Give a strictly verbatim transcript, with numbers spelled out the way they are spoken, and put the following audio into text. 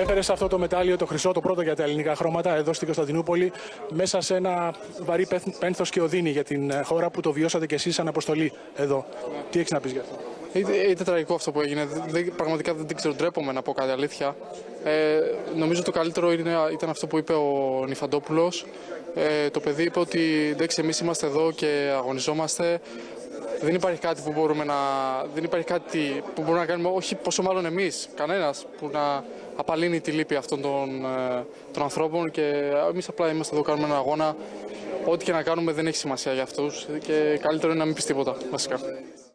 Έφερε αυτό το μετάλλιο, το χρυσό, το πρώτο για τα ελληνικά χρώματα εδώ στην Κωνσταντινούπολη, μέσα σε ένα βαρύ πένθος και οδύνη για την χώρα που το βιώσατε κι εσείς σαν αποστολή εδώ. Τι έχεις να πεις για αυτό? Ήταν τραγικό αυτό που έγινε. Δεν, πραγματικά δεν ξέρω, ντρέπομαι να πω κάτι αλήθεια. Ε, νομίζω το καλύτερο είναι, ήταν αυτό που είπε ο Νιφαντόπουλος. Ε, το παιδί είπε ότι εντάξει, εμείς είμαστε εδώ και αγωνιζόμαστε. Δεν υπάρχει κάτι που μπορούμε να, δεν υπάρχει κάτι που μπορούμε να κάνουμε, όχι πόσο μάλλον εμείς, κανένας, που να απαλύνει τη λύπη αυτών των, των ανθρώπων, και εμείς απλά είμαστε εδώ, κάνουμε έναν αγώνα. Ό,τι και να κάνουμε δεν έχει σημασία για αυτούς και καλύτερο είναι να μην πεις τίποτα βασικά.